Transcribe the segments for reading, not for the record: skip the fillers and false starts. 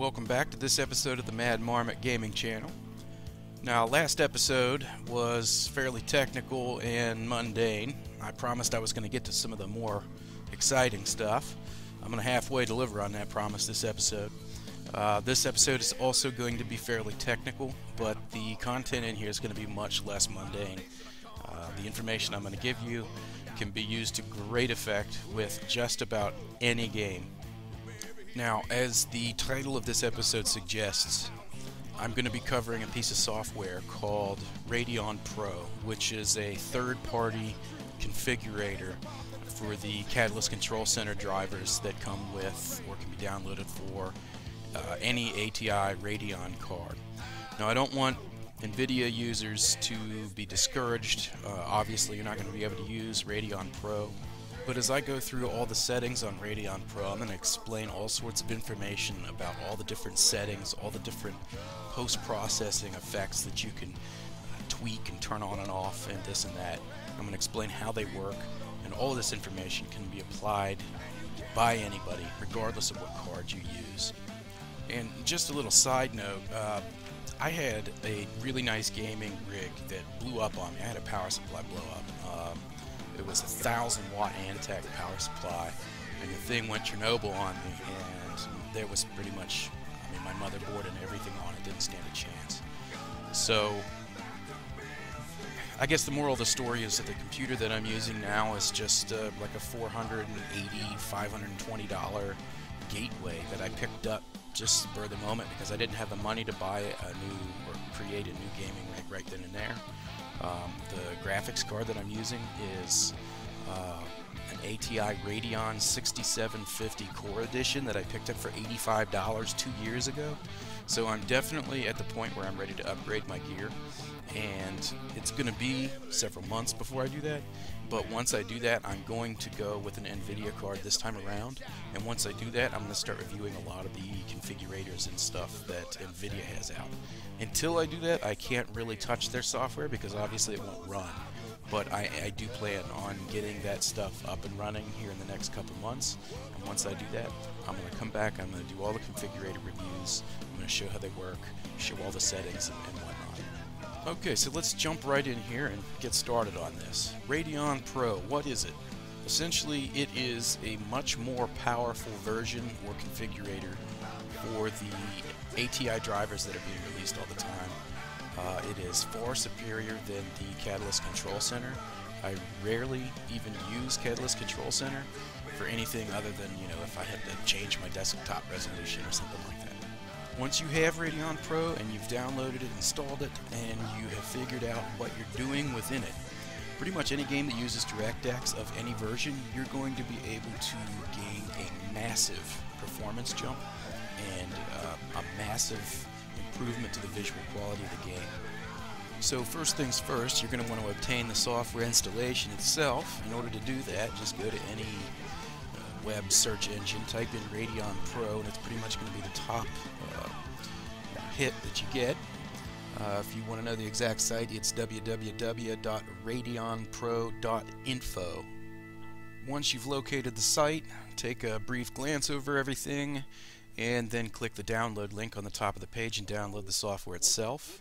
Welcome back to this episode of the Mad Marmot Gaming Channel. Now, last episode was fairly technical and mundane. I promised I was going to get to some of the more exciting stuff. I'm going to halfway deliver on that promise this episode. This episode is also going to be fairly technical, but the content in here is going to be much less mundane. The information I'm going to give you can be used to great effect with just about any game. Now, as the title of this episode suggests, I'm going to be covering a piece of software called Radeon Pro, which is a third-party configurator for the Catalyst Control Center drivers that come with or can be downloaded for any ATI Radeon card. Now, I don't want NVIDIA users to be discouraged. Obviously, you're not going to be able to use Radeon Pro. But as I go through all the settings on Radeon Pro, I'm going to explain all sorts of information about all the different settings, all the different post-processing effects that you can tweak and turn on and off and this and that. I'm going to explain how they work, and all of this information can be applied by anybody, regardless of what card you use. And just a little side note, I had a really nice gaming rig that blew up on me. I had a power supply blow up. It was a 1,000-watt Antec power supply, and the thing went Chernobyl on me, and there was pretty much, I mean, my motherboard and everything on it didn't stand a chance. So, I guess the moral of the story is that the computer that I'm using now is just like a $480, $520 gateway that I picked up just for the moment because I didn't have the money to buy a new or create a new gaming rig right then and there. The graphics card that I'm using is an ATI Radeon 6750 Core Edition that I picked up for $85 2 years ago. So I'm definitely at the point where I'm ready to upgrade my gear, and it's going to be several months before I do that. But once I do that, I'm going to go with an NVIDIA card this time around, and once I do that, I'm going to start reviewing a lot of the configurators and stuff that NVIDIA has out. Until I do that, I can't really touch their software because obviously it won't run, but I do plan on getting that stuff up and running here in the next couple months, and once I do that, I'm going to come back, I'm going to do all the configurator reviews, I'm going to show how they work, show all the settings and whatnot. Okay, so let's jump right in here and get started on this. Radeon Pro, what is it? Essentially, it is a much more powerful version or configurator for the ATI drivers that are being released all the time. It is far superior than the Catalyst Control Center. I rarely even use Catalyst Control Center for anything other than, you know, if I had to change my desktop resolution or something like that. Once you have Radeon Pro and you've downloaded it, installed it, and you have figured out what you're doing within it, pretty much any game that uses DirectX of any version, you're going to be able to gain a massive performance jump and a massive improvement to the visual quality of the game. So first things first, you're going to want to obtain the software installation itself. In order to do that, just go to any web search engine, type in Radeon Pro, and it's pretty much going to be the top hit that you get. If you want to know the exact site, it's www.radeonpro.info. Once you've located the site, take a brief glance over everything, and then click the download link on the top of the page and download the software itself.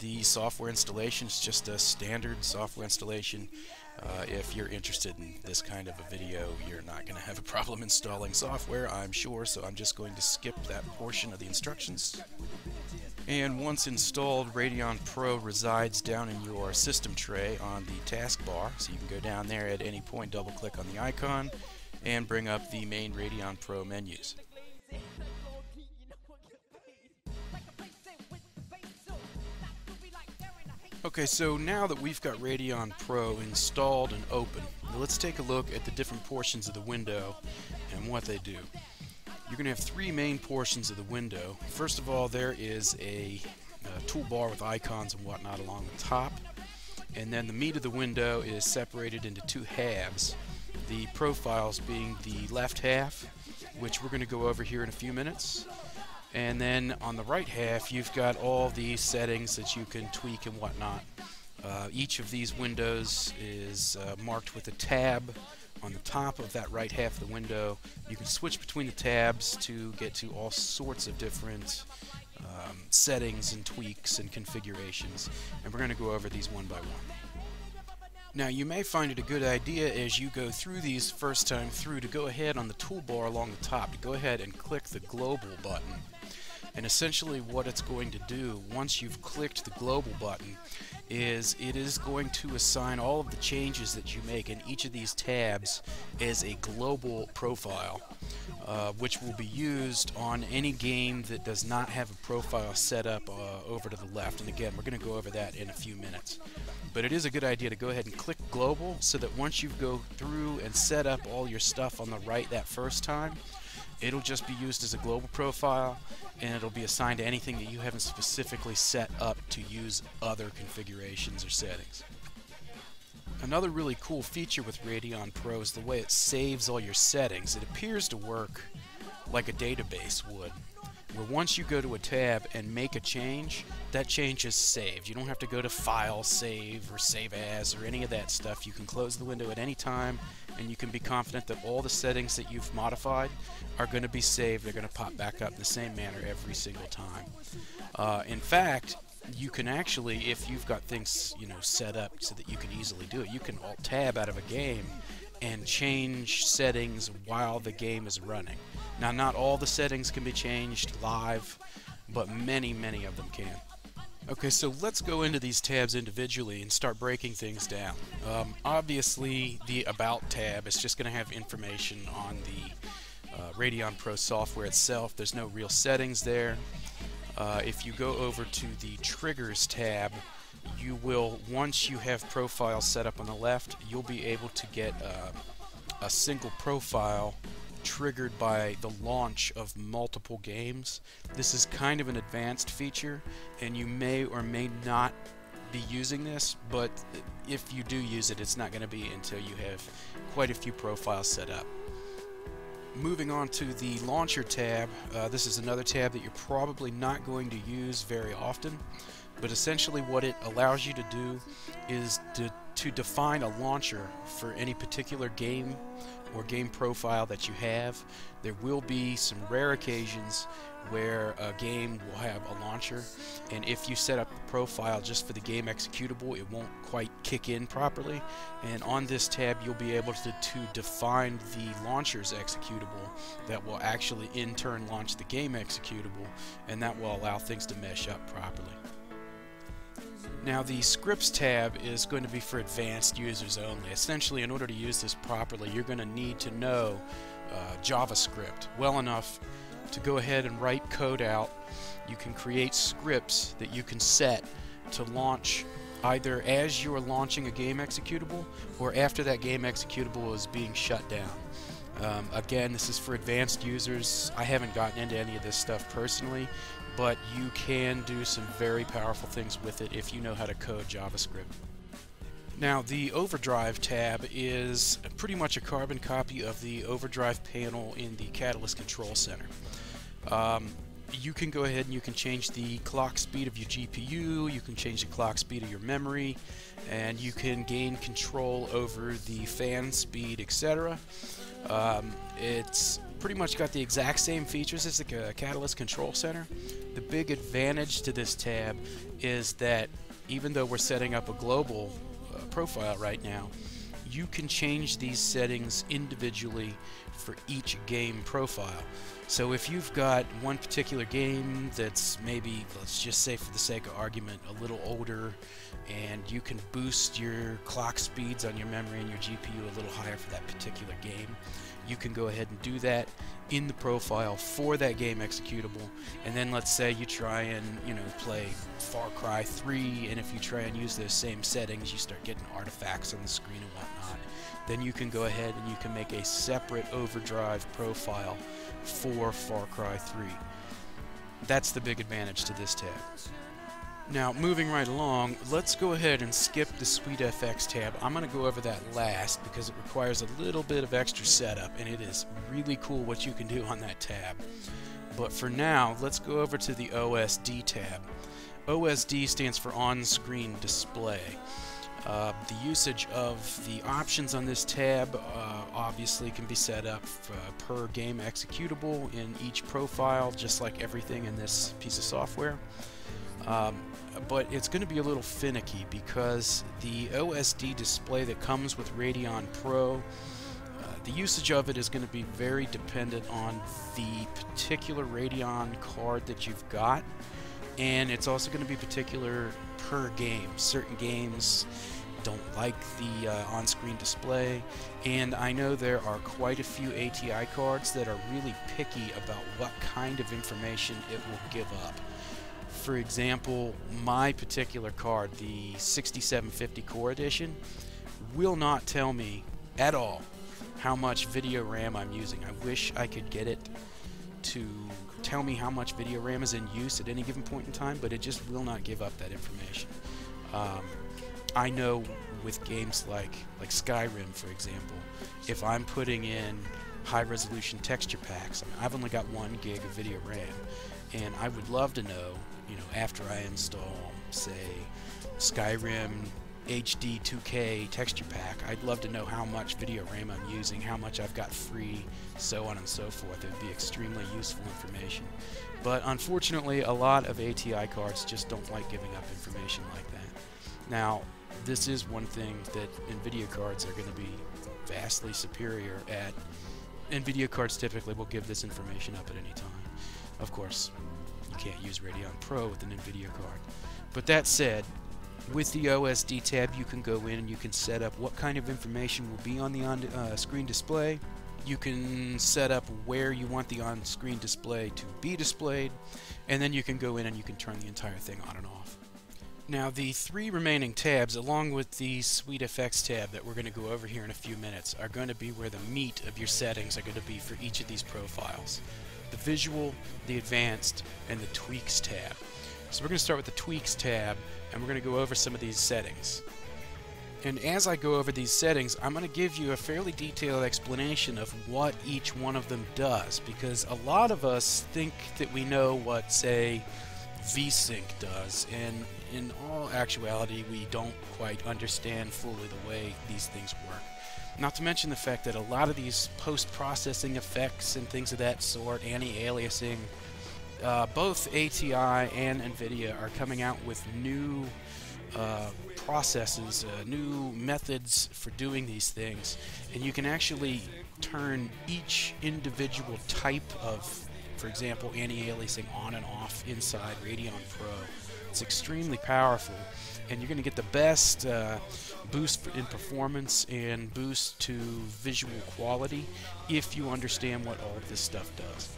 The software installation is just a standard software installation. If you're interested in this kind of a video, you're not going to have a problem installing software, I'm sure, so I'm just going to skip that portion of the instructions. And once installed, Radeon Pro resides down in your system tray on the taskbar, so you can go down there at any point, double-click on the icon, and bring up the main Radeon Pro menus. Okay, so now that we've got Radeon Pro installed and open, let's take a look at the different portions of the window and what they do. You're going to have three main portions of the window. First of all, there is a toolbar with icons and whatnot along the top, and then the meat of the window is separated into two halves, the profiles being the left half, which we're going to go over here in a few minutes. And then on the right half, you've got all the settings that you can tweak and whatnot. Each of these windows is marked with a tab on the top of that right half of the window. You can switch between the tabs to get to all sorts of different settings and tweaks and configurations, and we're going to go over these one by one. Now, you may find it a good idea as you go through these first time through to go ahead on the toolbar along the top to go ahead and click the global button. And essentially what it's going to do once you've clicked the global button is it is going to assign all of the changes that you make in each of these tabs as a global profile, which will be used on any game that does not have a profile set up over to the left. And again, we're going to go over that in a few minutes. But it is a good idea to go ahead and click global so that once you go through and set up all your stuff on the right that first time, it'll just be used as a global profile, and it'll be assigned to anything that you haven't specifically set up to use other configurations or settings. Another really cool feature with Radeon Pro is the way it saves all your settings. It appears to work like a database would, where once you go to a tab and make a change, that change is saved. You don't have to go to File, Save, or Save As, or any of that stuff. You can close the window at any time, and you can be confident that all the settings that you've modified are going to be saved. They're going to pop back up in the same manner every single time. In fact, you can actually, if you've got things, you know, set up so that you can easily do it, you can Alt-Tab out of a game and change settings while the game is running. Now, not all the settings can be changed live, but many, many of them can. Okay, so let's go into these tabs individually and start breaking things down. Obviously, the About tab is just going to have information on the Radeon Pro software itself. There's no real settings there. If you go over to the Triggers tab, you will, once you have profiles set up on the left, you'll be able to get a single profile triggered by the launch of multiple games. This is kind of an advanced feature, and you may or may not be using this, but if you do use it, it's not going to be until you have quite a few profiles set up. Moving on to the Launcher tab, this is another tab that you're probably not going to use very often, but essentially what it allows you to do is to define a launcher for any particular game or game profile that you have. There will be some rare occasions where a game will have a launcher, and if you set up the profile just for the game executable, it won't quite kick in properly, and on this tab you'll be able to define the launcher's executable that will actually in turn launch the game executable, and that will allow things to mesh up properly. Now, the Scripts tab is going to be for advanced users only. Essentially, in order to use this properly, you're going to need to know JavaScript well enough to go ahead and write code out. You can create scripts that you can set to launch either as you're launching a game executable or after that game executable is being shut down. Again, this is for advanced users. I haven't gotten into any of this stuff personally, but you can do some very powerful things with it if you know how to code JavaScript. Now, the Overdrive tab is pretty much a carbon copy of the Overdrive panel in the Catalyst Control Center. You can go ahead and you can change the clock speed of your GPU, you can change the clock speed of your memory, and you can gain control over the fan speed, etc. It's pretty much got the exact same features as the Catalyst Control Center. The big advantage to this tab is that even though we're setting up a global profile right now, you can change these settings individually for each game profile. So if you've got one particular game that's maybe, let's just say for the sake of argument, a little older, and you can boost your clock speeds on your memory and your GPU a little higher for that particular game, you can go ahead and do that in the profile for that game executable. And then let's say you try and, you know, play Far Cry 3, and if you try and use those same settings, you start getting artifacts on the screen and whatnot. Then you can go ahead and you can make a separate Overdrive profile for Far Cry 3. That's the big advantage to this tab. Now, moving right along, let's go ahead and skip the SweetFX tab. I'm going to go over that last because it requires a little bit of extra setup, and it is really cool what you can do on that tab. But for now, let's go over to the OSD tab. OSD stands for On-Screen Display. The usage of the options on this tab obviously can be set up per game executable in each profile, just like everything in this piece of software. But it's going to be a little finicky because the OSD display that comes with Radeon Pro, the usage of it is going to be very dependent on the particular Radeon card that you've got, and it's also going to be particular per game. Certain games don't like the on-screen display, and I know there are quite a few ATI cards that are really picky about what kind of information it will give up. For example, my particular card, the 6750 Core Edition, will not tell me at all how much video RAM I'm using. I wish I could get it to tell me how much video RAM is in use at any given point in time, but it just will not give up that information. I know with games like Skyrim, for example, if I'm putting in high-resolution texture packs, I mean, I've only got 1 gig of video RAM, and I would love to know, you know, after I install, say, Skyrim HD 2K Texture Pack, I'd love to know how much video RAM I'm using, how much I've got free, so on and so forth. It would be extremely useful information. But unfortunately, a lot of ATI cards just don't like giving up information like that. Now, this is one thing that NVIDIA cards are going to be vastly superior at. NVIDIA cards typically will give this information up at any time. Of course, you can't use Radeon Pro with an NVIDIA card. But that said, with the OSD tab, you can go in and you can set up what kind of information will be on the on-screen display. You can set up where you want the on-screen display to be displayed, and then you can go in and you can turn the entire thing on and off. Now, the three remaining tabs, along with the SweetFX tab that we're going to go over here in a few minutes, are going to be where the meat of your settings are going to be for each of these profiles: the Visual, the Advanced, and the Tweaks tab. So we're going to start with the Tweaks tab, and we're going to go over some of these settings. And as I go over these settings, I'm going to give you a fairly detailed explanation of what each one of them does, because a lot of us think that we know what, say, VSync does, and in all actuality, we don't quite understand fully the way these things work. Not to mention the fact that a lot of these post-processing effects and things of that sort, anti-aliasing, both ATI and NVIDIA are coming out with new processes, new methods for doing these things, and you can actually turn each individual type of, for example, anti-aliasing on and off inside Radeon Pro. It's extremely powerful, and you're going to get the best boost in performance and boost to visual quality if you understand what all of this stuff does.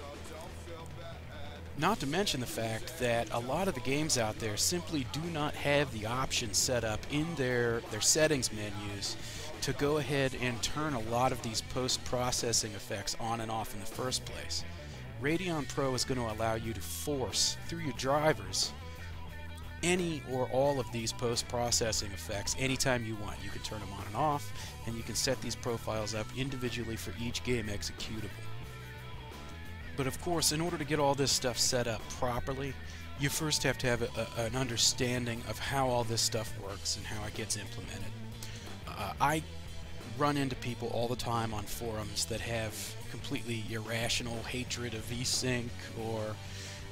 Not to mention the fact that a lot of the games out there simply do not have the option set up in their settings menus to go ahead and turn a lot of these post-processing effects on and off in the first place. Radeon Pro is going to allow you to force, through your drivers, any or all of these post-processing effects anytime you want. You can turn them on and off, and you can set these profiles up individually for each game executable. But of course, in order to get all this stuff set up properly, you first have to have an understanding of how all this stuff works and how it gets implemented. I run into people all the time on forums that have completely irrational hatred of VSync, or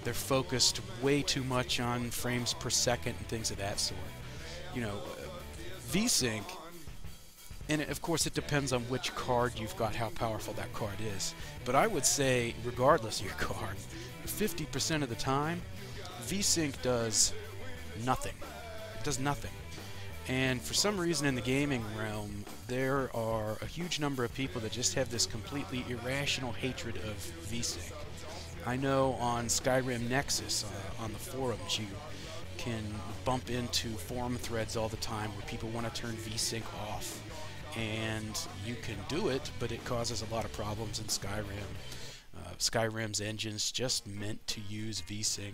they're focused way too much on frames per second and things of that sort. You know, VSync, and of course it depends on which card you've got, how powerful that card is. But I would say, regardless of your card, 50% of the time, VSync does nothing. It does nothing. And for some reason in the gaming realm, there are a huge number of people that just have this completely irrational hatred of VSync. I know on Skyrim Nexus, on the forums, you can bump into forum threads all the time where people want to turn VSync off. And you can do it, but it causes a lot of problems in Skyrim. Skyrim's engine's just meant to use VSync,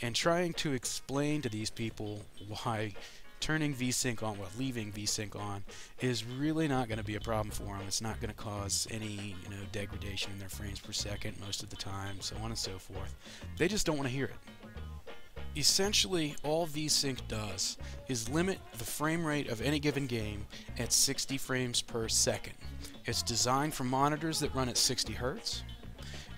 and trying to explain to these people why turning VSync on, well, leaving VSync on, is really not going to be a problem for them. It's not going to cause any, you know, degradation in their frames per second most of the time, so on and so forth. They just don't want to hear it. Essentially, all VSync does is limit the frame rate of any given game at 60 frames per second. It's designed for monitors that run at 60 Hz.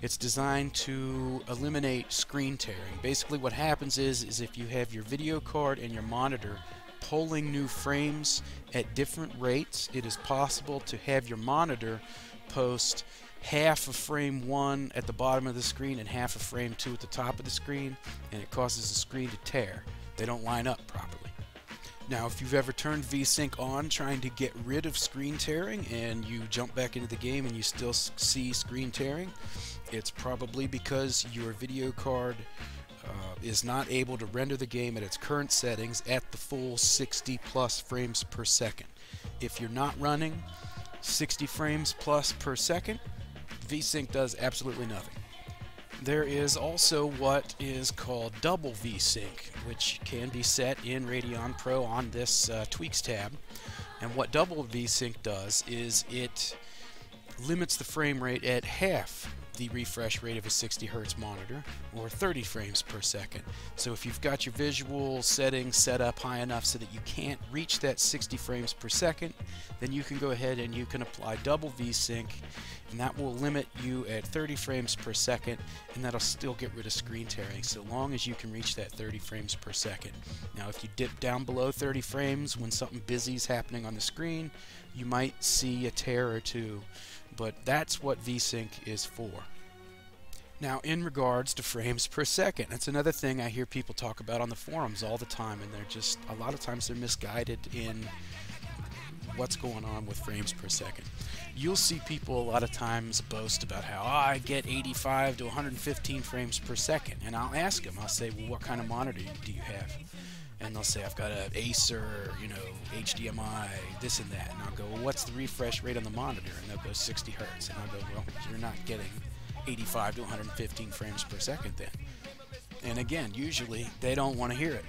It's designed to eliminate screen tearing. Basically what happens is if you have your video card and your monitor pulling new frames at different rates, it is possible to have your monitor post half of frame 1 at the bottom of the screen and half of frame 2 at the top of the screen, and it causes the screen to tear. They don't line up properly. Now, if you've ever turned VSync on trying to get rid of screen tearing and you jump back into the game and you still see screen tearing, it's probably because your video card is not able to render the game at its current settings at the full 60 plus frames per second. If you're not running 60 frames plus per second, VSync does absolutely nothing. There is also what is called Double VSync, which can be set in Radeon Pro on this Tweaks tab. And what Double VSync does is it limits the frame rate at half the refresh rate of a 60 Hz monitor, or 30 frames per second. So if you've got your visual settings set up high enough so that you can't reach that 60 frames per second, then you can go ahead and you can apply Double VSync, and that will limit you at 30 frames per second, and that'll still get rid of screen tearing so long as you can reach that 30 frames per second. Now, if you dip down below 30 frames when something busy is happening on the screen, you might see a tear or two, but that's what VSync is for. Now, in regards to frames per second, that's another thing I hear people talk about on the forums all the time, and they're just, a lot of times they're misguided in what's going on with frames per second. You'll see people a lot of times boast about how, I get 85 to 115 frames per second, and I'll ask them, I'll say, well, what kind of monitor do you have? And they'll say, I've got an Acer, you know, HDMI, this and that. And I'll go, well, what's the refresh rate on the monitor? And they'll go 60 Hz. And I'll go, well, you're not getting 85 to 115 frames per second then. And again, usually they don't want to hear it.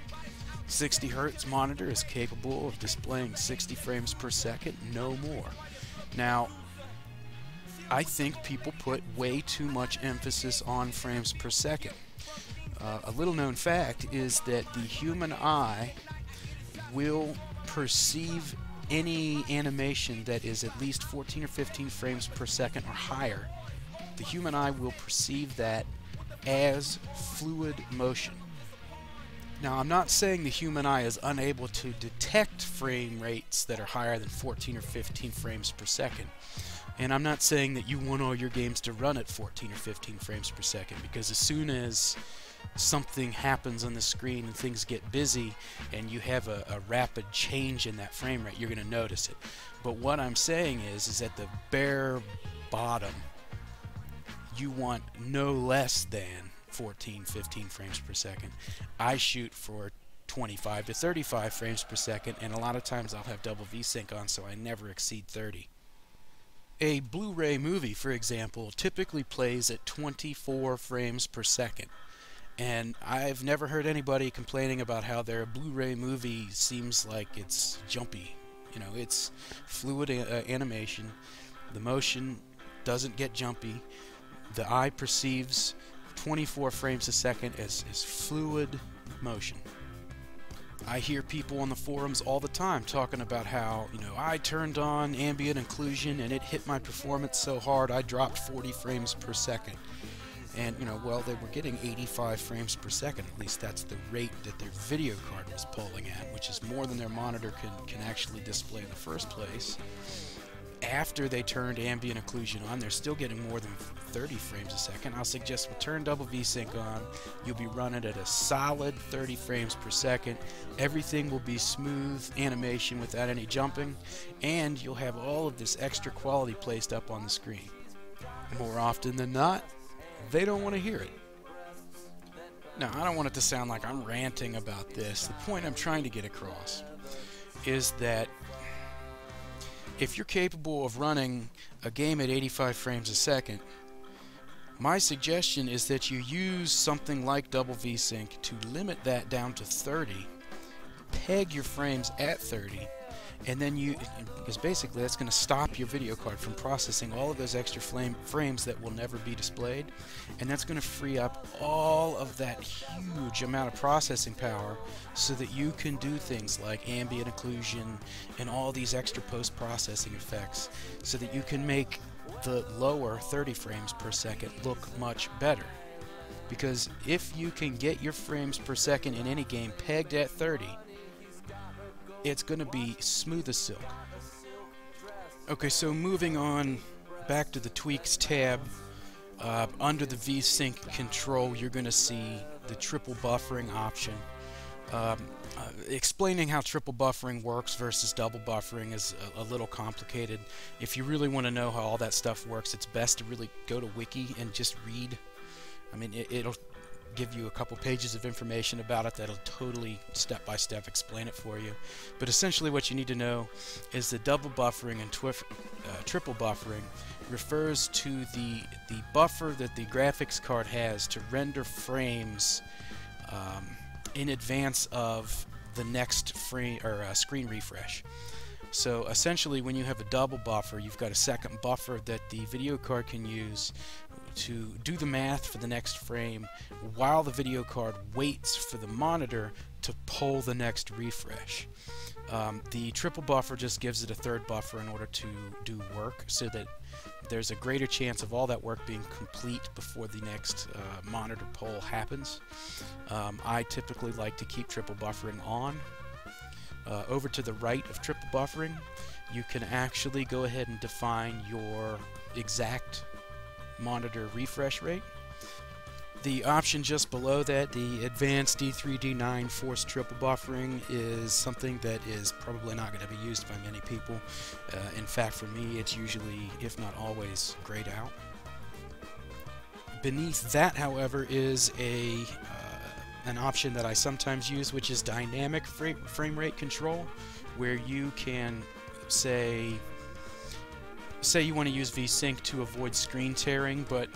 60 Hz monitor is capable of displaying 60 frames per second, no more. Now, I think people put way too much emphasis on frames per second. A little known fact is that the human eye will perceive any animation that is at least 14 or 15 frames per second or higher. The human eye will perceive that as fluid motion. Now, I'm not saying the human eye is unable to detect frame rates that are higher than 14 or 15 frames per second. And I'm not saying that you want all your games to run at 14 or 15 frames per second, because as soon as something happens on the screen and things get busy and you have a rapid change in that frame rate, you're going to notice it. But what I'm saying is at the bare bottom, you want no less than 14, 15 frames per second. I shoot for 25 to 35 frames per second, and a lot of times I'll have Double VSync on, so I never exceed 30. A Blu-ray movie, for example, typically plays at 24 frames per second. And I've never heard anybody complaining about how their Blu-ray movie seems like it's jumpy. You know, it's fluid animation. The motion doesn't get jumpy. The eye perceives 24 frames a second is fluid motion. I hear people on the forums all the time talking about how, you know, I turned on ambient occlusion and it hit my performance so hard I dropped 40 frames per second. And, you know, well, they were getting 85 frames per second. At least that's the rate that their video card was pulling at, which is more than their monitor can actually display in the first place. After they turned ambient occlusion on, they're still getting more than 30 frames a second. I'll suggest we turn Double VSync on. You'll be running at a solid 30 frames per second. Everything will be smooth animation without any jumping, and you'll have all of this extra quality placed up on the screen. More often than not, they don't want to hear it. Now, I don't want it to sound like I'm ranting about this. The point I'm trying to get across is that if you're capable of running a game at 85 frames a second, my suggestion is that you use something like Double VSync to limit that down to 30, peg your frames at 30, and then you, because basically that's going to stop your video card from processing all of those extra frames that will never be displayed, and that's going to free up all of that huge amount of processing power so that you can do things like ambient occlusion and all these extra post-processing effects, so that you can make the lower 30 frames per second look much better. Because if you can get your frames per second in any game pegged at 30, it's going to be smooth as silk. Okay, so moving on back to the tweaks tab, under the VSync control, you're going to see the triple buffering option. Explaining how triple buffering works versus double buffering is a little complicated. If you really want to know how all that stuff works, it's best to really go to Wiki and just read. I mean, it'll give you a couple pages of information about it that'll totally step-by-step explain it for you. But essentially what you need to know is that double buffering and triple buffering refers to the buffer that the graphics card has to render frames in advance of the next frame or screen refresh. So essentially when you have a double buffer, you've got a second buffer that the video card can use to do the math for the next frame while the video card waits for the monitor to pull the next refresh. The triple buffer just gives it a third buffer in order to do work, so that there's a greater chance of all that work being complete before the next monitor pull happens. I typically like to keep triple buffering on. Over to the right of triple buffering, you can actually go ahead and define your exact monitor refresh rate. The option just below that, the advanced D3D9 forced triple buffering, is something that is probably not going to be used by many people. In fact, for me, it's usually, if not always, grayed out. Beneath that, however, is an option that I sometimes use, which is dynamic frame rate control, where you can say you want to use VSync to avoid screen tearing, but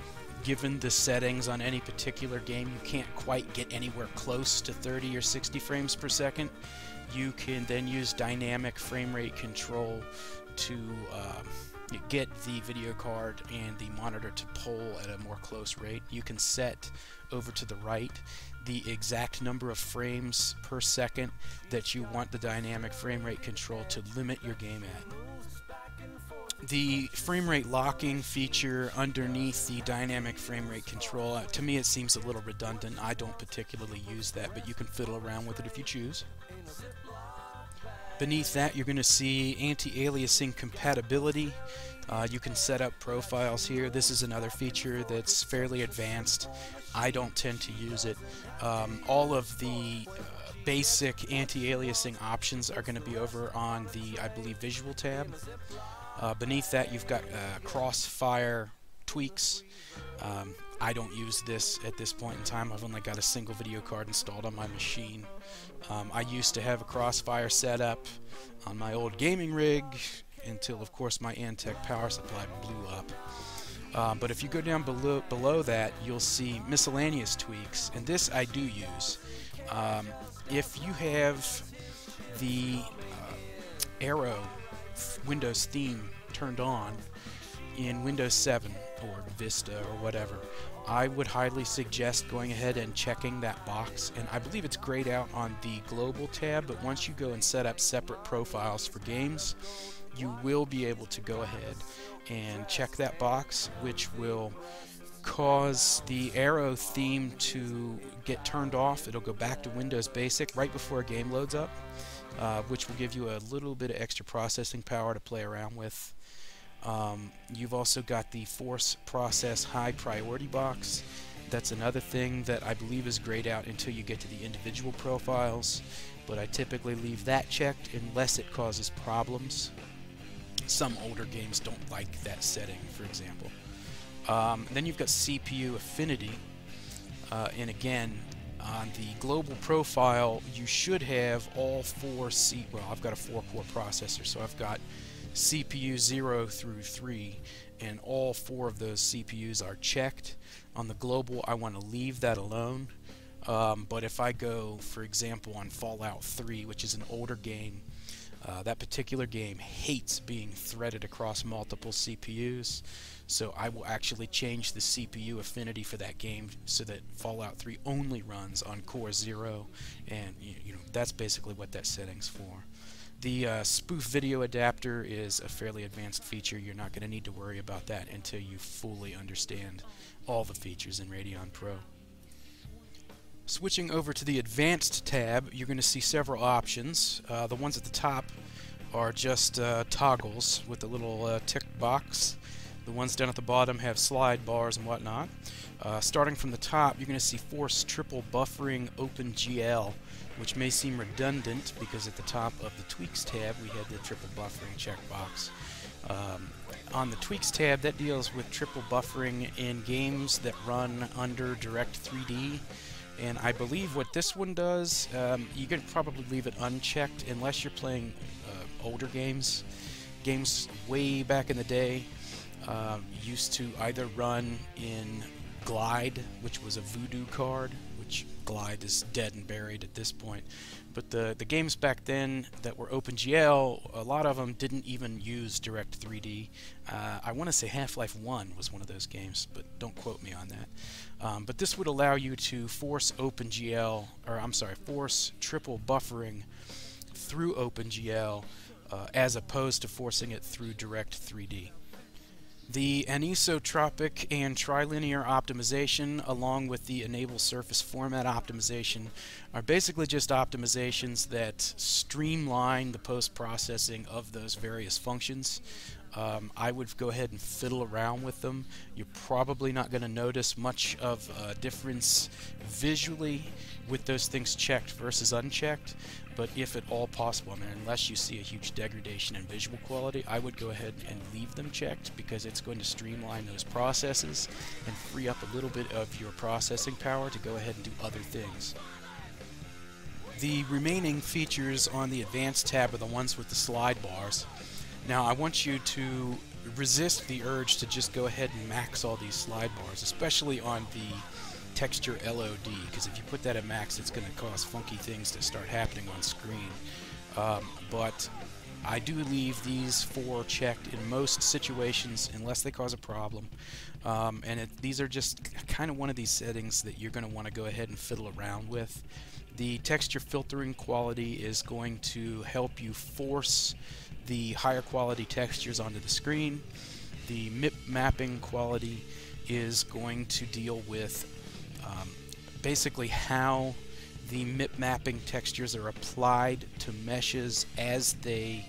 given the settings on any particular game, you can't quite get anywhere close to 30 or 60 frames per second. You can then use dynamic frame rate control to get the video card and the monitor to pull at a more close rate. You can set over to the right the exact number of frames per second that you want the dynamic frame rate control to limit your game at. The frame rate locking feature underneath the dynamic frame rate control, to me it seems a little redundant. I don't particularly use that, but you can fiddle around with it if you choose. Beneath that, you're going to see anti-aliasing compatibility. You can set up profiles here. This is another feature that's fairly advanced. I don't tend to use it. All of the basic anti-aliasing options are going to be over on the, I believe, visual tab. Beneath that, you've got crossfire tweaks. I don't use this at this point in time. I've only got a single video card installed on my machine. I used to have a crossfire set up on my old gaming rig until, of course, my Antec power supply blew up. But if you go down below that, you'll see miscellaneous tweaks, and this I do use. If you have the arrow Windows theme turned on in Windows 7 or Vista or whatever, I would highly suggest going ahead and checking that box, and I believe it's grayed out on the global tab, but once you go and set up separate profiles for games, you will be able to go ahead and check that box, which will cause the arrow theme to get turned off. It'll go back to Windows Basic right before a game loads up, which will give you a little bit of extra processing power to play around with. You've also got the Force Process High Priority box. That's another thing that I believe is grayed out until you get to the individual profiles, but I typically leave that checked unless it causes problems. Some older games don't like that setting, for example. Then you've got CPU Affinity, and again, on the global profile, you should have all four I've got a 4-core processor, so I've got CPU 0 through 3, and all four of those CPUs are checked. On the global, I want to leave that alone, but if I go, for example, on Fallout 3, which is an older game, That particular game hates being threaded across multiple CPUs, so I will actually change the CPU affinity for that game so that Fallout 3 only runs on Core 0, and you know, that's basically what that setting's for. The spoof video adapter is a fairly advanced feature. You're not going to need to worry about that until you fully understand all the features in Radeon Pro. Switching over to the Advanced tab, you're going to see several options. The ones at the top are just toggles with a little tick box. The ones down at the bottom have slide bars and whatnot. Starting from the top, you're going to see Force Triple Buffering OpenGL, which may seem redundant because at the top of the Tweaks tab we had the triple buffering checkbox. On the Tweaks tab, that deals with triple buffering in games that run under Direct3D. And I believe what this one does, you can probably leave it unchecked unless you're playing older games. Games way back in the day used to either run in Glide, which was a voodoo card, which Glide is dead and buried at this point. But the games back then that were OpenGL, a lot of them didn't even use Direct3D. I want to say Half-Life 1 was one of those games, but don't quote me on that. But this would allow you to force OpenGL, or I'm sorry, force triple buffering through OpenGL as opposed to forcing it through Direct3D. The anisotropic and trilinear optimization, along with the enable surface format optimization, are basically just optimizations that streamline the post-processing of those various functions. I would go ahead and fiddle around with them. You're probably not going to notice much of a difference visually with those things checked versus unchecked, but if at all possible, I mean, unless you see a huge degradation in visual quality, I would go ahead and leave them checked because it's going to streamline those processes and free up a little bit of your processing power to go ahead and do other things. The remaining features on the Advanced tab are the ones with the slide bars. Now, I want you to resist the urge to just go ahead and max all these slide bars, especially on the texture LOD, because if you put that at max, it's going to cause funky things to start happening on screen. But I do leave these four checked in most situations unless they cause a problem. And these are just kind of one of these settings that you're going to want to go ahead and fiddle around with. The texture filtering quality is going to help you force the higher quality textures onto the screen. The MIP mapping quality is going to deal with basically how the MIP mapping textures are applied to meshes as they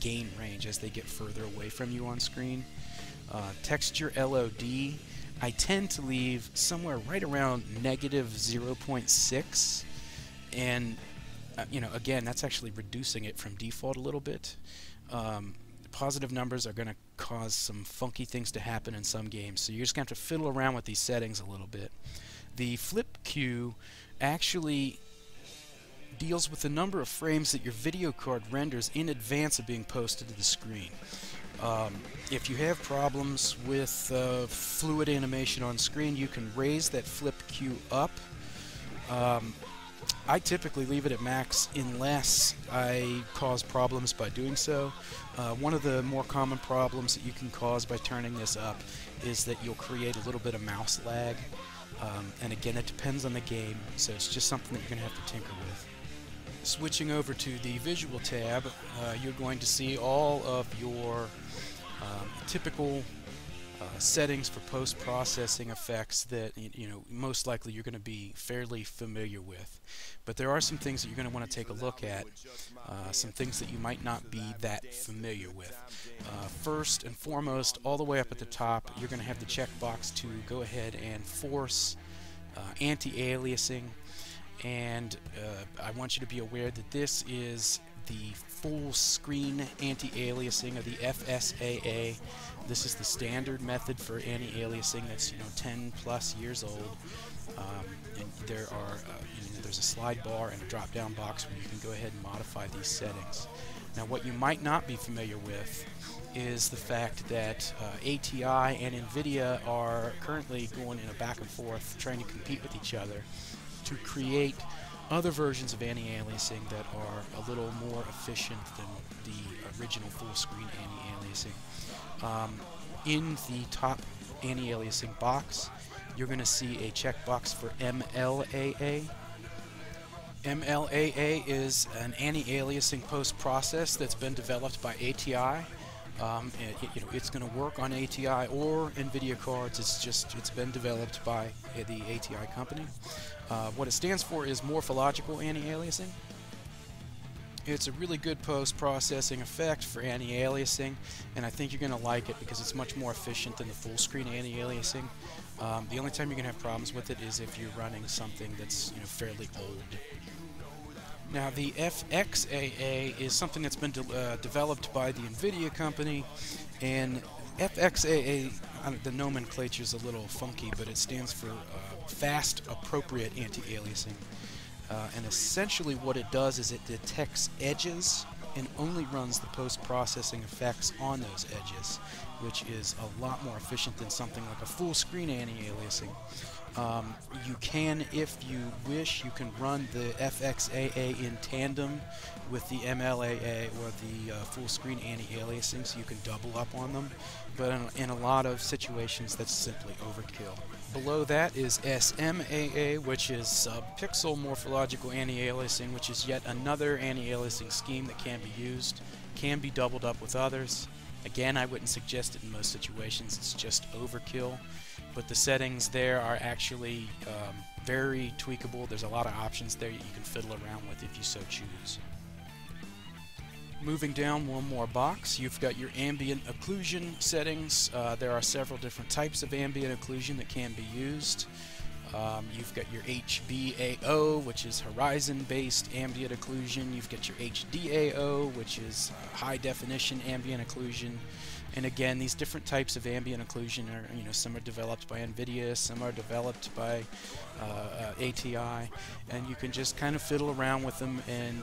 gain range, as they get further away from you on screen. Texture LOD, I tend to leave somewhere right around -0.6, and you know, again, that's actually reducing it from default a little bit. Positive numbers are going to cause some funky things to happen in some games, so you're just going to have to fiddle around with these settings a little bit. The flip queue actually deals with the number of frames that your video card renders in advance of being posted to the screen. If you have problems with fluid animation on screen, you can raise that flip queue up. I typically leave it at max unless I cause problems by doing so. One of the more common problems that you can cause by turning this up is that you'll create a little bit of mouse lag. And again, it depends on the game, so it's just something that you're going to have to tinker with. Switching over to the Visual tab, you're going to see all of your typical settings for post-processing effects that you know most likely you're going to be fairly familiar with, but there are some things that you're going to want to take a look at, some things that you might not be that familiar with. First and foremost, all the way up at the top, you're going to have the checkbox to go ahead and force anti-aliasing, and I want you to be aware that this is the full screen anti-aliasing, or the FSAA. This is the standard method for anti-aliasing that's 10+ years old, and there are there's a slide bar and a drop-down box where you can go ahead and modify these settings. Now, what you might not be familiar with is the fact that ATI and NVIDIA are currently going in a back and forth, trying to compete with each other to create other versions of anti-aliasing that are a little more efficient than the original full-screen anti-aliasing. In the top anti-aliasing box, you're going to see a checkbox for MLAA. MLAA is an anti-aliasing post-process that's been developed by ATI. It's going to work on ATI or NVIDIA cards. It's been developed by the ATI company. What it stands for is Morphological Anti-Aliasing. It's a really good post-processing effect for anti-aliasing, and I think you're going to like it because it's much more efficient than the full-screen anti-aliasing. The only time you're going to have problems with it is if you're running something that's fairly old. Now, the FXAA is something that's been developed by the NVIDIA company, and FXAA, the nomenclature is a little funky, but it stands for Fast Appropriate Anti-Aliasing. And essentially what it does is it detects edges and only runs the post-processing effects on those edges, which is a lot more efficient than something like a full-screen anti-aliasing. You can, if you wish, you can run the FXAA in tandem with the MLAA or the full-screen anti-aliasing, so you can double up on them. But in a lot of situations, that's simply overkill. Below that is SMAA, which is Pixel Morphological Anti-Aliasing, which is yet another anti-aliasing scheme that can be used, can be doubled up with others. Again, I wouldn't suggest it in most situations, it's just overkill. But the settings there are actually very tweakable. There's a lot of options there that you can fiddle around with if you so choose. Moving down one more box, you've got your ambient occlusion settings. There are several different types of ambient occlusion that can be used. You've got your HBAO, which is horizon-based ambient occlusion. You've got your HDAO, which is high-definition ambient occlusion. And again, these different types of ambient occlusion are, some are developed by NVIDIA, some are developed by ATI, and you can just kind of fiddle around with them, and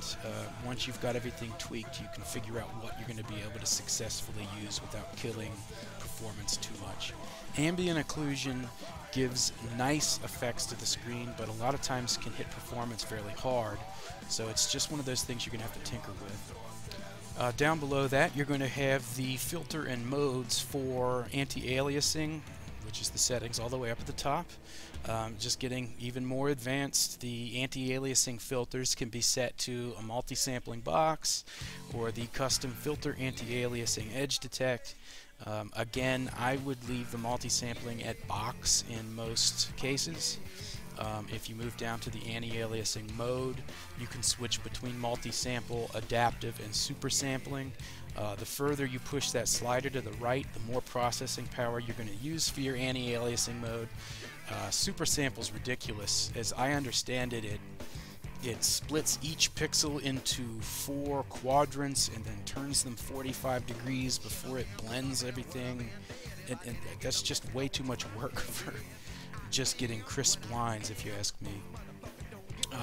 once you've got everything tweaked, you can figure out what you're going to be able to successfully use without killing performance too much. Ambient occlusion gives nice effects to the screen, but a lot of times can hit performance fairly hard, so it's just one of those things you're going to have to tinker with. Down below that, you're going to have the filter and modes for anti-aliasing, which is the settings all the way up at the top. Just getting even more advanced, the anti-aliasing filters can be set to a multi-sampling box or the custom filter anti-aliasing edge detect. Again, I would leave the multi-sampling at box in most cases. If you move down to the anti-aliasing mode, you can switch between multi-sample, adaptive, and super sampling. The further you push that slider to the right, the more processing power you're going to use for your anti-aliasing mode. Super sample's ridiculous. As I understand it, it splits each pixel into 4 quadrants and then turns them 45 degrees before it blends everything. And that's just way too much work for just getting crisp lines, if you ask me.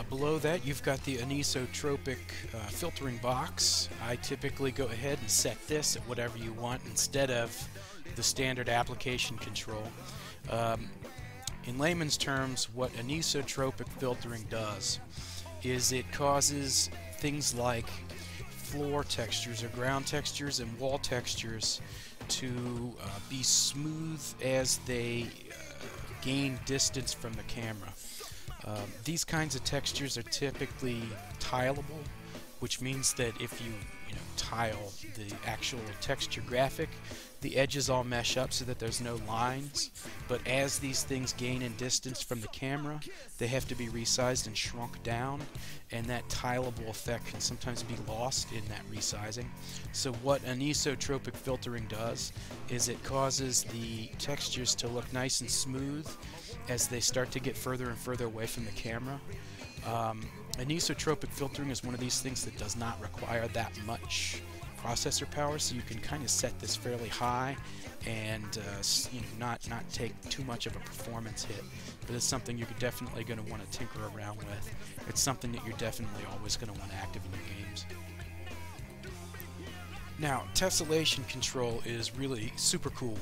Below that, you've got the anisotropic filtering box. I typically go ahead and set this at whatever you want instead of the standard application control. In layman's terms, what anisotropic filtering does is it causes things like floor textures or ground textures and wall textures to be smooth as they gain distance from the camera. These kinds of textures are typically tileable, which means that if you, tile the actual texture graphic, the edges all mesh up so that there's no lines. But as these things gain in distance from the camera, they have to be resized and shrunk down, and that tileable effect can sometimes be lost in that resizing. So what anisotropic filtering does is it causes the textures to look nice and smooth as they start to get further and further away from the camera. Anisotropic filtering is one of these things that does not require that much processor power, so you can kind of set this fairly high and not take too much of a performance hit. But it's something you're definitely going to want to tinker around with. It's something that you're definitely always going to want active in your games. Now, tessellation control is really super cool.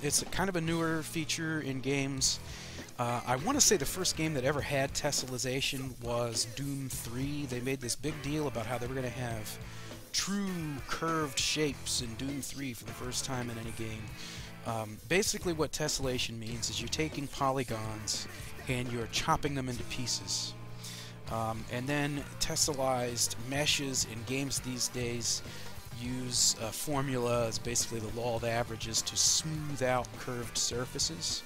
It's kind of a newer feature in games. I want to say the first game that ever had tessellization was Doom 3. They made this big deal about how they were going to have true curved shapes in Doom 3 for the first time in any game. Basically what tessellation means is you're taking polygons and you're chopping them into pieces. And then tessellized meshes in games these days use a formula as basically the law of averages to smooth out curved surfaces.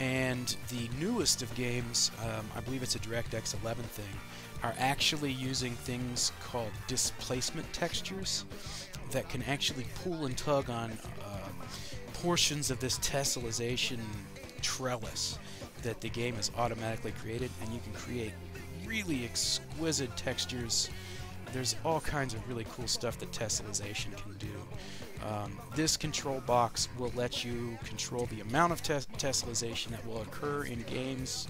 And the newest of games, I believe it's a DirectX 11 thing, are actually using things called displacement textures that can actually pull and tug on portions of this tessellization trellis that the game has automatically created, and you can create really exquisite textures. There's all kinds of really cool stuff that tessellization can do. This control box will let you control the amount of tessellization that will occur in games.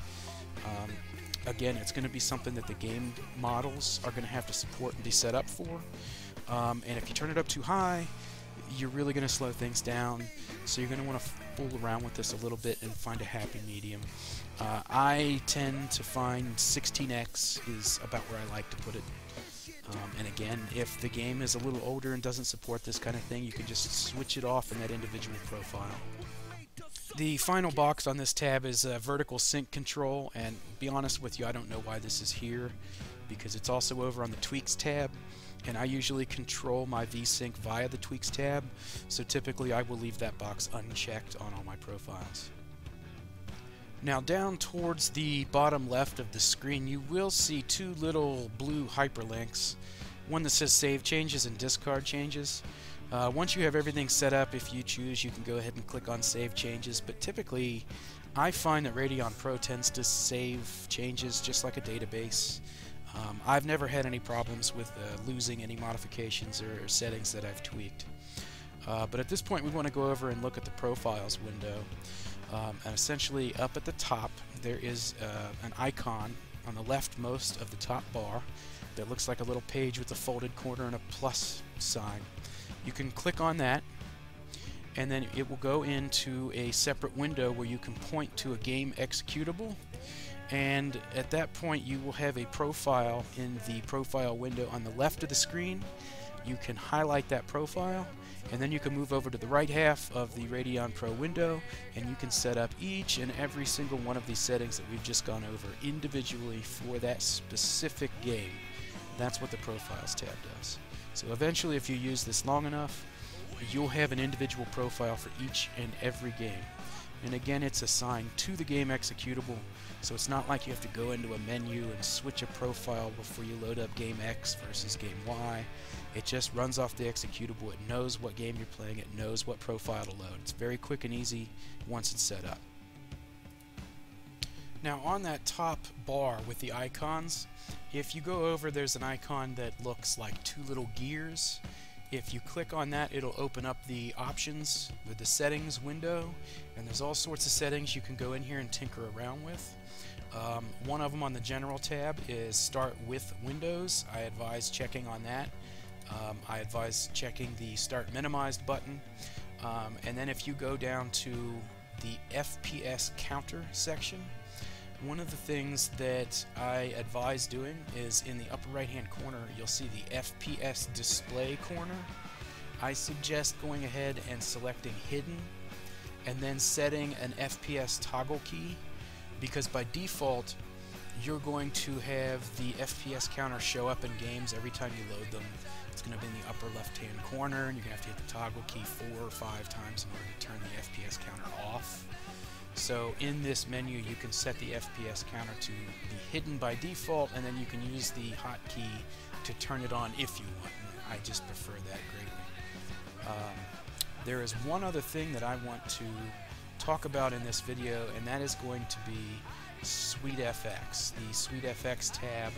Again, it's going to be something that the game models are going to have to support and be set up for. And if you turn it up too high, you're really going to slow things down. So you're going to want to fool around with this a little bit and find a happy medium. I tend to find 16x is about where I like to put it. And again, if the game is a little older and doesn't support this kind of thing, you can just switch it off in that individual profile. The final box on this tab is vertical sync control, and be honest with you, I don't know why this is here, because it's also over on the tweaks tab, and I usually control my VSync via the tweaks tab, so typically I will leave that box unchecked on all my profiles. Now down towards the bottom left of the screen, you will see two little blue hyperlinks. One that says Save Changes and Discard Changes. Once you have everything set up, if you choose, you can go ahead and click on Save Changes, but typically I find that Radeon Pro tends to save changes just like a database. I've never had any problems with losing any modifications or settings that I've tweaked. But at this point, we want to go over and look at the Profiles window. And essentially up at the top there is an icon on the leftmost of the top bar that looks like a little page with a folded corner and a plus sign. You can click on that and then it will go into a separate window where you can point to a game executable, and at that point you will have a profile in the profile window on the left of the screen. You can highlight that profile, and then you can move over to the right half of the Radeon Pro window, and you can set up each and every single one of these settings that we've just gone over individually for that specific game. That's what the Profiles tab does. So eventually, if you use this long enough, you'll have an individual profile for each and every game. And again, it's assigned to the game executable, so it's not like you have to go into a menu and switch a profile before you load up game X versus game Y. It just runs off the executable. It knows what game you're playing. It knows what profile to load. It's very quick and easy once it's set up. Now on that top bar with the icons, if you go over, there's an icon that looks like two little gears. If you click on that, it'll open up the options with the settings window, and there's all sorts of settings you can go in here and tinker around with. One of them on the general tab is Start With Windows. I advise checking on that. I advise checking the Start Minimized button, and then if you go down to the FPS counter section, one of the things that I advise doing is in the upper right hand corner you'll see the FPS display corner. I suggest going ahead and selecting hidden and then setting an FPS toggle key, because by default you're going to have the FPS counter show up in games every time you load them. It's going to be in the upper left hand corner and you're going to have to hit the toggle key 4 or 5 times in order to turn the FPS counter off. So in this menu you can set the FPS counter to be hidden by default, and then you can use the hotkey to turn it on if you want. I just prefer that greatly. There is one other thing that I want to talk about in this video, and that is going to be SweetFX, the SweetFX tab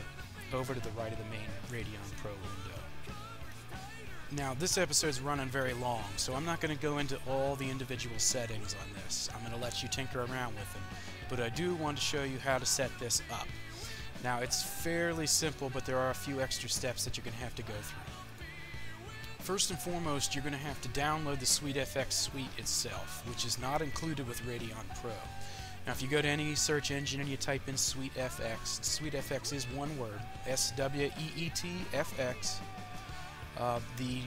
over to the right of the main Radeon Pro window. Now this episode's running very long, so I'm not going to go into all the individual settings on this. I'm going to let you tinker around with them, but I do want to show you how to set this up. Now it's fairly simple, but there are a few extra steps that you're going to have to go through. First and foremost, you're going to have to download the SweetFX suite itself, which is not included with Radeon Pro. Now, if you go to any search engine and you type in SweetFX, SweetFX is one word, SWEETFX, the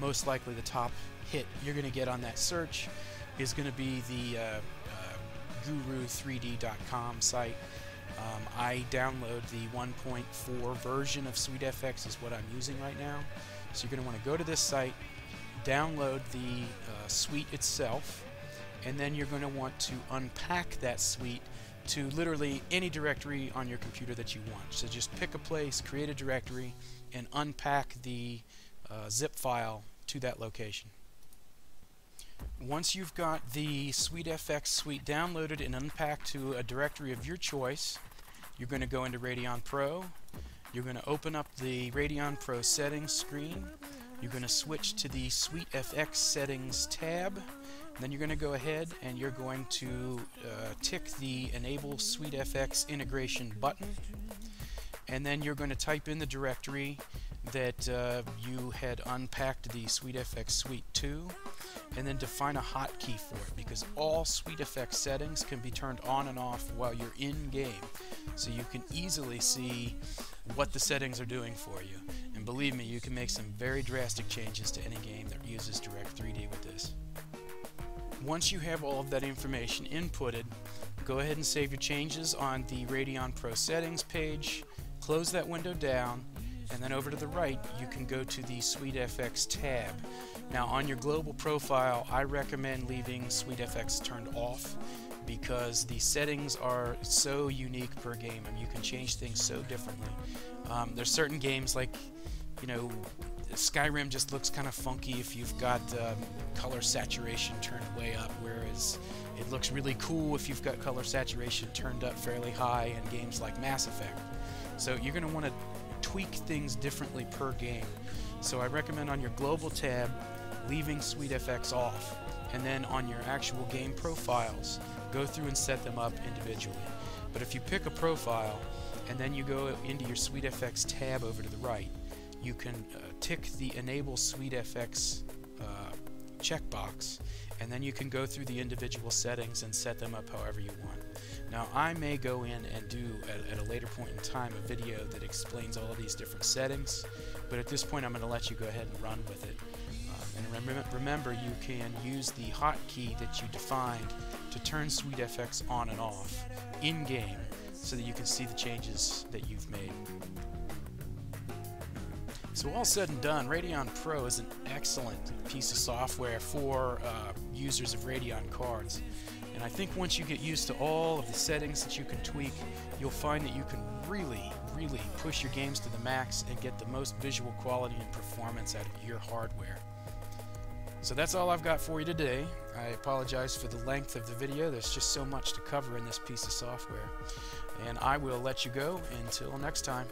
most likely the top hit you're going to get on that search is going to be the guru3d.com site. I download the 1.4 version of SweetFX is what I'm using right now. So you're going to want to go to this site, download the suite itself, and then you're going to want to unpack that suite to literally any directory on your computer that you want. So just pick a place, create a directory, and unpack the zip file to that location. Once you've got the SweetFX suite downloaded and unpacked to a directory of your choice, you're going to go into Radeon Pro. You're going to open up the Radeon Pro settings screen. You're going to switch to the SweetFX settings tab. Then you're going to go ahead and you're going to tick the Enable SweetFX Integration button. And then you're going to type in the directory that you had unpacked the SweetFX suite to, and then define a hotkey for it, because all SweetFX settings can be turned on and off while you're in game, so you can easily see what the settings are doing for you. And believe me, you can make some very drastic changes to any game that uses Direct3D with this. Once you have all of that information inputted, go ahead and save your changes on the Radeon Pro settings page, close that window down, and then over to the right you can go to the SweetFX tab. Now on your global profile, I recommend leaving SweetFX turned off, because the settings are so unique per game and you can change things so differently. There's certain games like, you know, Skyrim just looks kind of funky if you've got color saturation turned way up, whereas it looks really cool if you've got color saturation turned up fairly high in games like Mass Effect. So you're going to want to tweak things differently per game. So I recommend on your global tab leaving SweetFX off, and then on your actual game profiles go through and set them up individually. But if you pick a profile and then you go into your SweetFX tab over to the right, you can tick the Enable SweetFX checkbox, and then you can go through the individual settings and set them up however you want. Now I may go in and do at a later point in time a video that explains all of these different settings, but at this point I'm going to let you go ahead and run with it. And remember, you can use the hotkey that you defined to turn SweetFX on and off in game so that you can see the changes that you've made. So all said and done, Radeon Pro is an excellent piece of software for users of Radeon cards. And I think once you get used to all of the settings that you can tweak, you'll find that you can really push your games to the max and get the most visual quality and performance out of your hardware. So that's all I've got for you today. I apologize for the length of the video. There's just so much to cover in this piece of software. And I will let you go until next time.